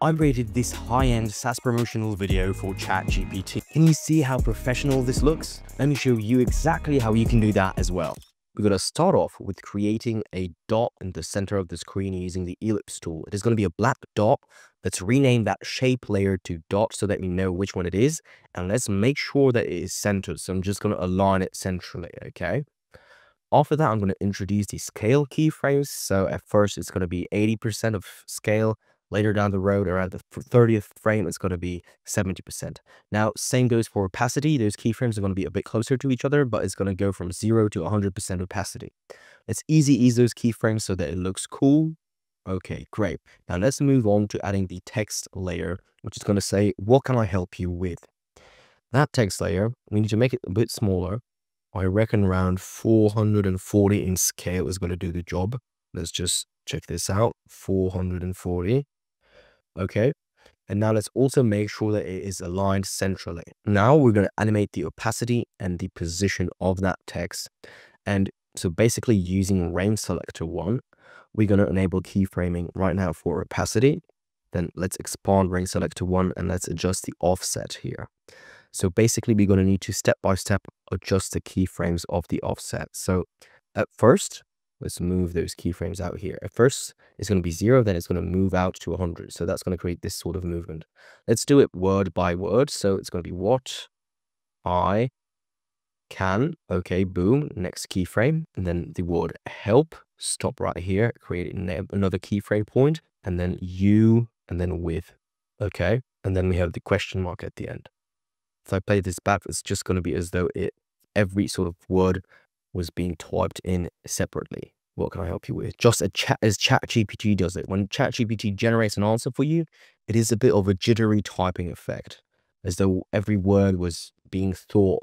I rated this high-end SaaS promotional video for ChatGPT. Can you see how professional this looks? Let me show you exactly how you can do that as well. We're going to start off with creating a dot in the center of the screen using the ellipse tool. It is going to be a black dot. Let's rename that shape layer to dot so that we know which one it is. And let's make sure that it is centered. So I'm just going to align it centrally, okay? After that, I'm going to introduce the scale keyframes. So at first, it's going to be 80% of scale. Later down the road, around the 30th frame, it's going to be 70%. Now, same goes for opacity. Those keyframes are going to be a bit closer to each other, but it's going to go from 0 to 100% opacity. Let's easy ease those keyframes so that it looks cool. Okay, great. Now, let's move on to adding the text layer, which is going to say, what can I help you with? That text layer, we need to make it a bit smaller. I reckon around 440 in scale is going to do the job. Let's just check this out, 440. Okay, and now let's also make sure that it is aligned centrally. Now we're going to animate the opacity and the position of that text. And so basically using Range Selector 1, we're going to enable keyframing right now for opacity. Then let's expand Range Selector 1 and let's adjust the offset here. So basically we're going to need to step-by-step adjust the keyframes of the offset. So at first, let's move those keyframes out here. At first, it's going to be 0, then it's going to move out to 100. So that's going to create this sort of movement. Let's do it word by word. So it's going to be what I can. Okay, boom, next keyframe. And then the word help, stop right here, create another keyframe point, and then you, and then with. Okay, and then we have the question mark at the end. If I play this back, it's just going to be as though every sort of word was being typed in separately. What can I help you with? Just as ChatGPT does it. When ChatGPT generates an answer for you, it is a bit of a jittery typing effect, as though every word was being thought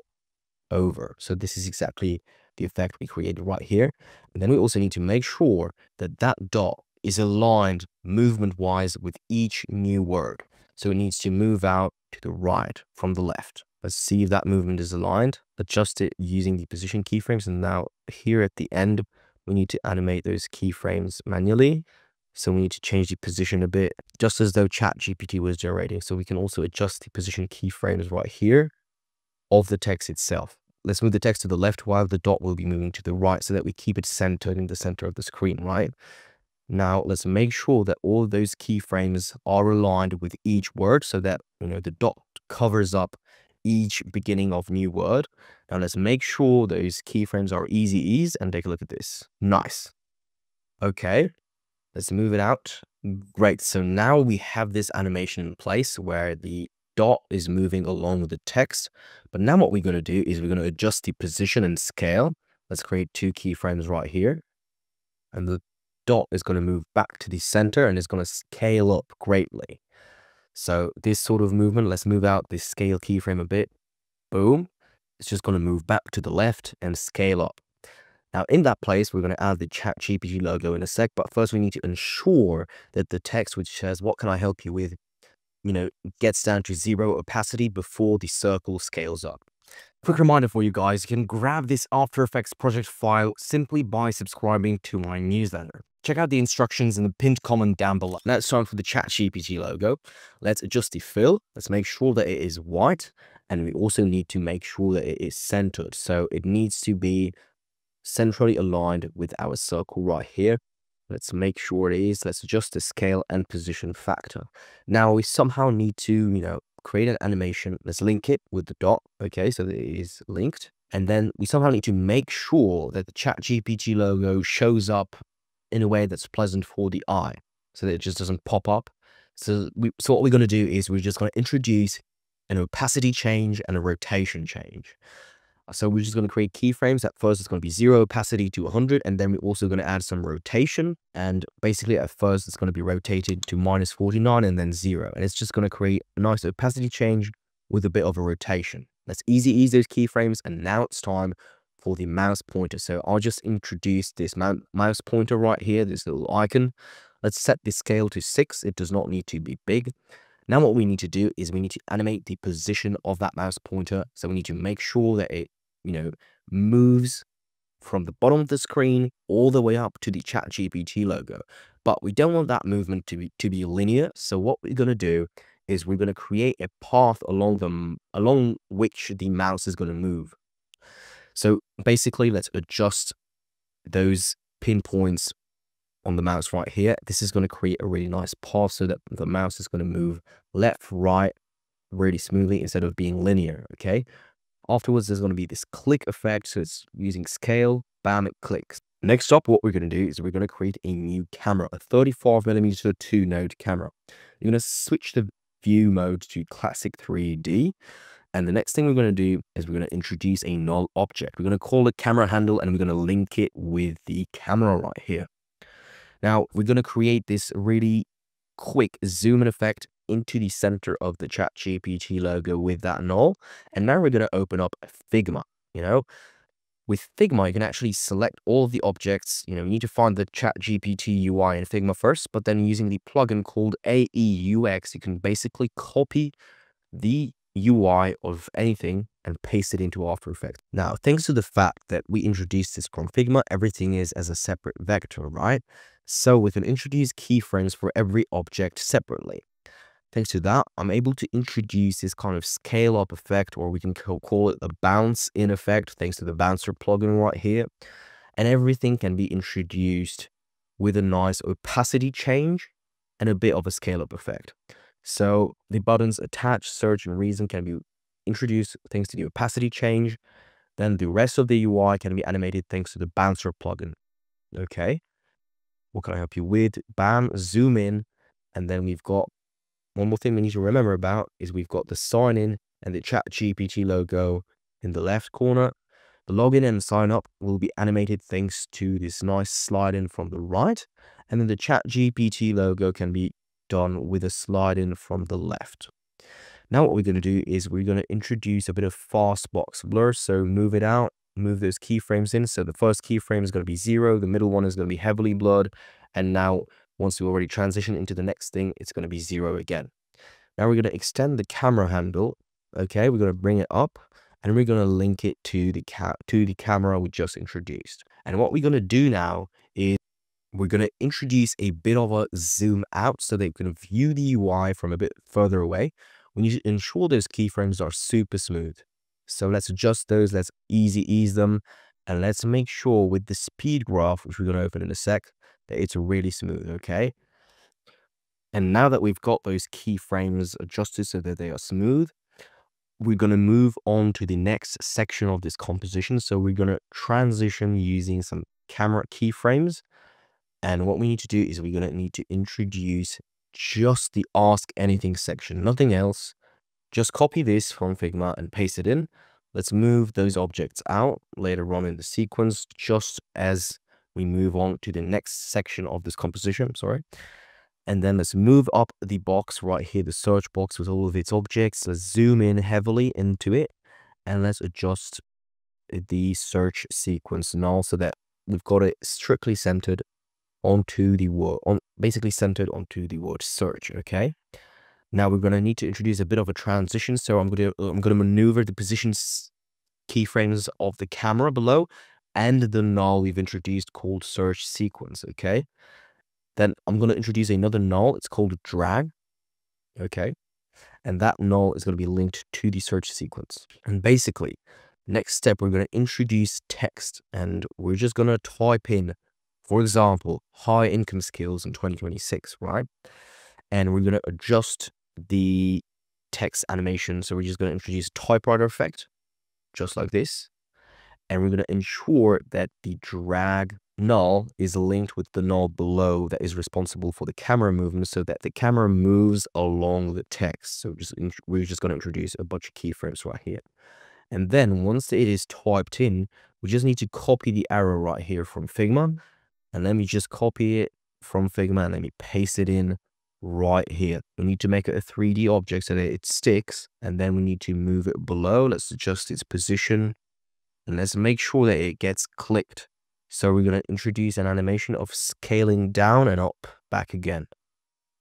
over. So this is exactly the effect we created right here. And then we also need to make sure that that dot is aligned movement-wise with each new word. So it needs to move out to the right from the left. Let's see if that movement is aligned. Adjust it using the position keyframes. And now here at the end, we need to animate those keyframes manually. So we need to change the position a bit, just as though ChatGPT was generating. So we can also adjust the position keyframes right here of the text itself. Let's move the text to the left while the dot will be moving to the right so that we keep it centered in the center of the screen, right? Now let's make sure that all those keyframes are aligned with each word so that, you know, the dot covers up each beginning of new word. Now let's make sure those keyframes are easy ease and take a look at this. Nice. Okay, let's move it out. Great, so now we have this animation in place where the dot is moving along with the text. But now what we're gonna do is we're gonna adjust the position and scale. Let's create two keyframes right here. And the dot is gonna move back to the center and it's gonna scale up greatly. So this sort of movement, let's move out this scale keyframe a bit. Boom. It's just going to move back to the left and scale up. Now in that place, we're going to add the ChatGPT logo in a sec. But first we need to ensure that the text which says, what can I help you with, you know, gets down to 0 opacity before the circle scales up. Quick reminder for you guys, you can grab this After Effects project file simply by subscribing to my newsletter. Check out the instructions in the pinned comment down below. Now it's time for the ChatGPT logo. Let's adjust the fill. Let's make sure that it is white. And we also need to make sure that it is centered. So it needs to be centrally aligned with our circle right here. Let's make sure it is. Let's adjust the scale and position factor. Now we somehow need to, you know, create an animation. Let's link it with the dot. Okay, so that it is linked. And then we somehow need to make sure that the ChatGPT logo shows up in a way that's pleasant for the eye, so that it just doesn't pop up. So what we're going to do is we're just going to introduce an opacity change and a rotation change. So we're just going to create keyframes. At first, it's going to be 0 opacity to 100, and then we're also going to add some rotation. And basically, at first, it's going to be rotated to -49 and then 0. And it's just going to create a nice opacity change with a bit of a rotation. Let's easy ease those keyframes, and now it's time for the mouse pointer. So I'll just introduce this mouse pointer right here, this little icon. Let's set the scale to 6. It does not need to be big. Now what we need to do is we need to animate the position of that mouse pointer. So we need to make sure that it, you know, moves from the bottom of the screen all the way up to the ChatGPT logo. But we don't want that movement to be linear. So what we're going to do is we're going to create a path along which the mouse is going to move. So basically, let's adjust those pinpoints on the mouse right here. This is going to create a really nice path so that the mouse is going to move left, right, really smoothly instead of being linear, okay? Afterwards, there's going to be this click effect. So it's using scale, bam, it clicks. Next up, what we're going to do is we're going to create a new camera, a 35mm 2-node camera. You're going to switch the view mode to classic 3D. And the next thing we're going to do is we're going to introduce a null object. We're going to call it camera handle, and we're going to link it with the camera right here. Now, we're going to create this really quick zoom in effect into the center of the ChatGPT logo with that null. And now we're going to open up Figma. You know, with Figma, you can actually select all of the objects. You know, you need to find the ChatGPT UI in Figma first, but then using the plugin called AEUX, you can basically copy the UI of anything and paste it into After Effects. Now, thanks to the fact that we introduced this from Figma, everything is as a separate vector, right? So we can introduce keyframes for every object separately. Thanks to that, I'm able to introduce this kind of scale-up effect, or we can call it a bounce-in effect, thanks to the bouncer plugin right here. And everything can be introduced with a nice opacity change and a bit of a scale-up effect. So the buttons attach, search, and reason can be introduced thanks to the opacity change. Then the rest of the UI can be animated thanks to the bouncer plugin. Okay, what can I help you with? Bam, zoom in, and then we've got one more thing we need to remember about is we've got the sign in and the ChatGPT logo in the left corner. The login and sign up will be animated thanks to this nice slide in from the right. And then the ChatGPT logo can be done with a slide in from the left. Now what we're going to do is we're going to introduce a bit of fast box blur. So move it out, move those keyframes in. So the first keyframe is going to be 0. The middle one is going to be heavily blurred. And now, once we already transition into the next thing, it's going to be 0 again. Now we're going to extend the camera handle. Okay, we're going to bring it up and we're going to link it to the camera we just introduced. And what we're going to do now is we're going to introduce a bit of a zoom out so they can view the UI from a bit further away. We need to ensure those keyframes are super smooth. So let's adjust those, let's easy ease them, and let's make sure with the speed graph, which we're going to open in a sec, that it's really smooth, okay? And now that we've got those keyframes adjusted so that they are smooth, we're going to move on to the next section of this composition. So we're going to transition using some camera keyframes. And what we need to do is we're going to need to introduce just the Ask Anything section, nothing else. Just copy this from Figma and paste it in. Let's move those objects out later on in the sequence, just as we move on to the next section of this composition, And then let's move up the box right here, the search box with all of its objects. Let's zoom in heavily into it and let's adjust the search sequence now so that we've got it strictly centered onto the word, basically centered onto the word search, okay? Now we're gonna need to introduce a bit of a transition. So I'm gonna maneuver the positions keyframes of the camera below and the null we've introduced called search sequence, okay? Then I'm gonna introduce another null, it's called drag, okay? And that null is gonna be linked to the search sequence. And basically, next step, we're gonna introduce text and we're just gonna type in, for example, high income skills in 2026, right? And we're gonna adjust the text animation. So we're just gonna introduce a typewriter effect, just like this. And we're going to ensure that the drag null is linked with the null below that is responsible for the camera movement so that the camera moves along the text. So we're just going to introduce a bunch of keyframes right here. And then once it is typed in, we just need to copy the arrow right here from Figma. And let me just copy it from Figma and let me paste it in right here. We need to make it a 3D object so that it sticks. And then we need to move it below. Let's adjust its position. And let's make sure that it gets clicked. So we're going to introduce an animation of scaling down and up back again,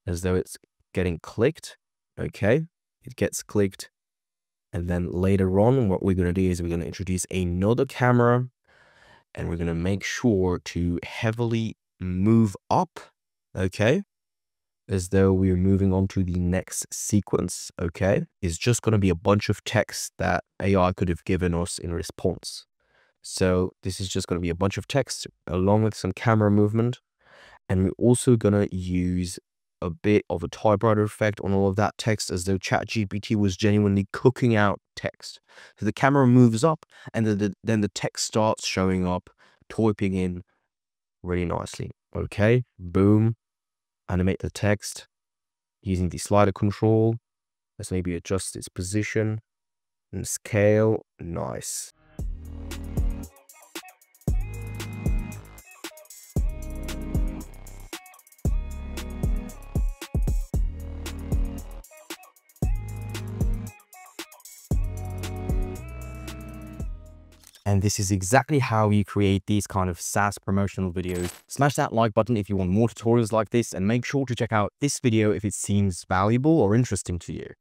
as though it's getting clicked. Okay, it gets clicked. And then later on, what we're going to do is we're going to introduce another camera. and we're going to make sure to heavily move up, okay, as though we're moving on to the next sequence, okay, is just going to be a bunch of text that AI could have given us in response. So this is just going to be a bunch of text along with some camera movement. And we're also going to use a bit of a typewriter effect on all of that text as though ChatGPT was genuinely cooking out text. So the camera moves up and then the text starts showing up, typing in really nicely. Okay, boom. Animate the text using the slider control. Let's maybe adjust its position and scale. Nice. And this is exactly how you create these kind of SaaS promotional videos. Smash that like button if you want more tutorials like this, and make sure to check out this video if it seems valuable or interesting to you.